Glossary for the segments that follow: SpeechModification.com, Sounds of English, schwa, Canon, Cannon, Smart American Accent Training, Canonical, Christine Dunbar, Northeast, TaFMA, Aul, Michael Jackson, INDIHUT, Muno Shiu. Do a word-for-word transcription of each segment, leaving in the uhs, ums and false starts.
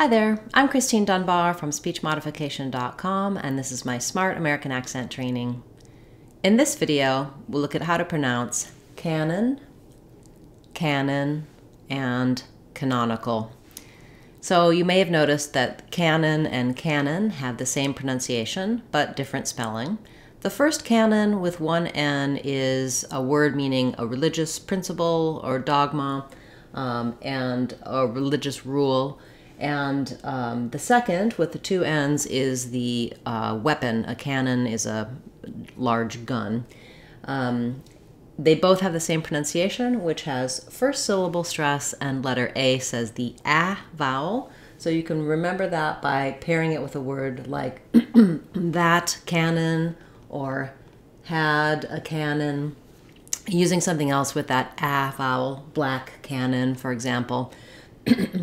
Hi there, I'm Christine Dunbar from Speech Modification dot com, and this is my Smart American Accent Training. In this video, we'll look at how to pronounce Canon, Cannon, and Canonical. So you may have noticed that Canon and Cannon have the same pronunciation, but different spelling. The first Canon with one N is a word meaning a religious principle or dogma um, and a religious rule. And um, the second, with the two N's, is the uh, weapon. A cannon is a large gun. Um, they both have the same pronunciation, which has first syllable stress, and letter A says the A vowel. So you can remember that by pairing it with a word like that cannon or had a cannon, using something else with that A vowel, black cannon, for example.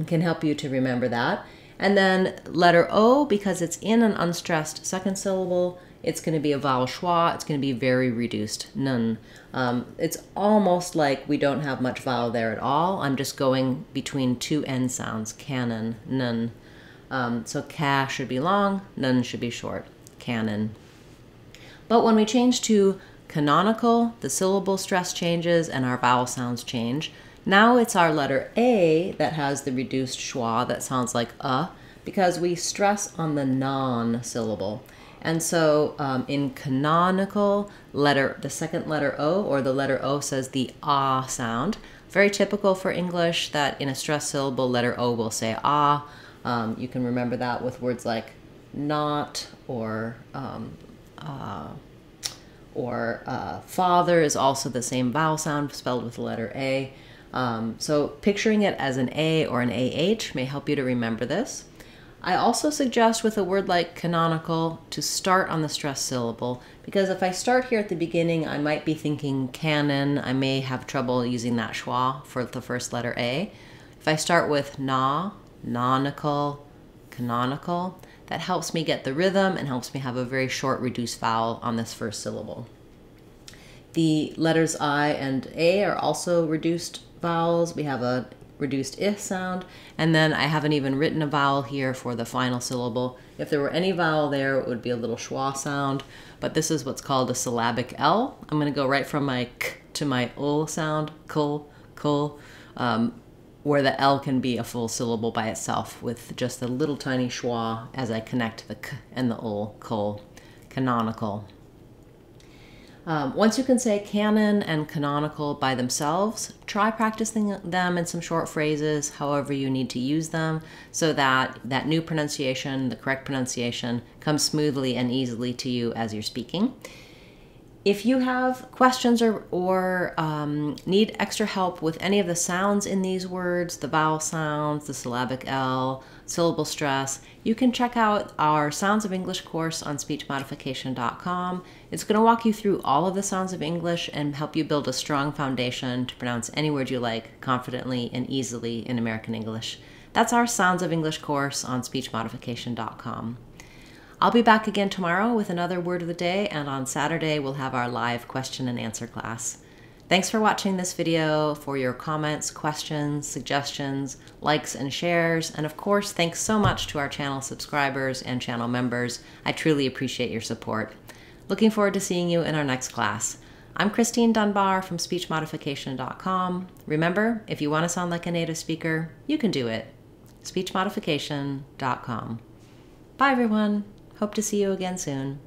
Can help you to remember that. And then letter O, because it's in an unstressed second syllable, it's going to be a vowel schwa. It's going to be very reduced, nun. Um, it's almost like we don't have much vowel there at all. I'm just going between two N sounds, canon, nun. Um, so ka should be long, nun should be short, canon. But when we change to canonical, the syllable stress changes and our vowel sounds change. Now it's our letter A that has the reduced schwa that sounds like uh, because we stress on the non syllable. And so um, in canonical, letter, the second letter O, or the letter O says the ah sound. Very typical for English that in a stressed syllable, letter O will say ah. Um, you can remember that with words like not or um, uh, or uh, father is also the same vowel sound spelled with the letter A. Um, so picturing it as an A or an A H may help you to remember this. I also suggest with a word like canonical to start on the stressed syllable, because if I start here at the beginning, I might be thinking canon. I may have trouble using that schwa for the first letter A. If I start with na, nonical, canonical, that helps me get the rhythm and helps me have a very short reduced vowel on this first syllable. The letters I and A are also reduced vowels. We have a reduced I sound, and then I haven't even written a vowel here for the final syllable. If there were any vowel there, it would be a little schwa sound, but this is what's called a syllabic L. I'm going to go right from my k to my ul sound, kul, kul, um, where the L can be a full syllable by itself with just a little tiny schwa as I connect the k and the ul, kul, canonical. Um, once you can say canon and canonical by themselves, try practicing them in some short phrases, however you need to use them, so that that new pronunciation, the correct pronunciation, comes smoothly and easily to you as you're speaking. If you have questions or, or um, need extra help with any of the sounds in these words, the vowel sounds, the syllabic L, syllable stress, you can check out our Sounds of English course on Speech Modification dot com. It's going to walk you through all of the sounds of English and help you build a strong foundation to pronounce any word you like confidently and easily in American English. That's our Sounds of English course on Speech Modification dot com. I'll be back again tomorrow with another word of the day, and on Saturday we'll have our live question and answer class. Thanks for watching this video, for your comments, questions, suggestions, likes and shares, and of course thanks so much to our channel subscribers and channel members. I truly appreciate your support. Looking forward to seeing you in our next class. I'm Christine Dunbar from Speech Modification dot com. Remember, if you want to sound like a native speaker, you can do it. Speech Modification dot com. Bye everyone! Hope to see you again soon.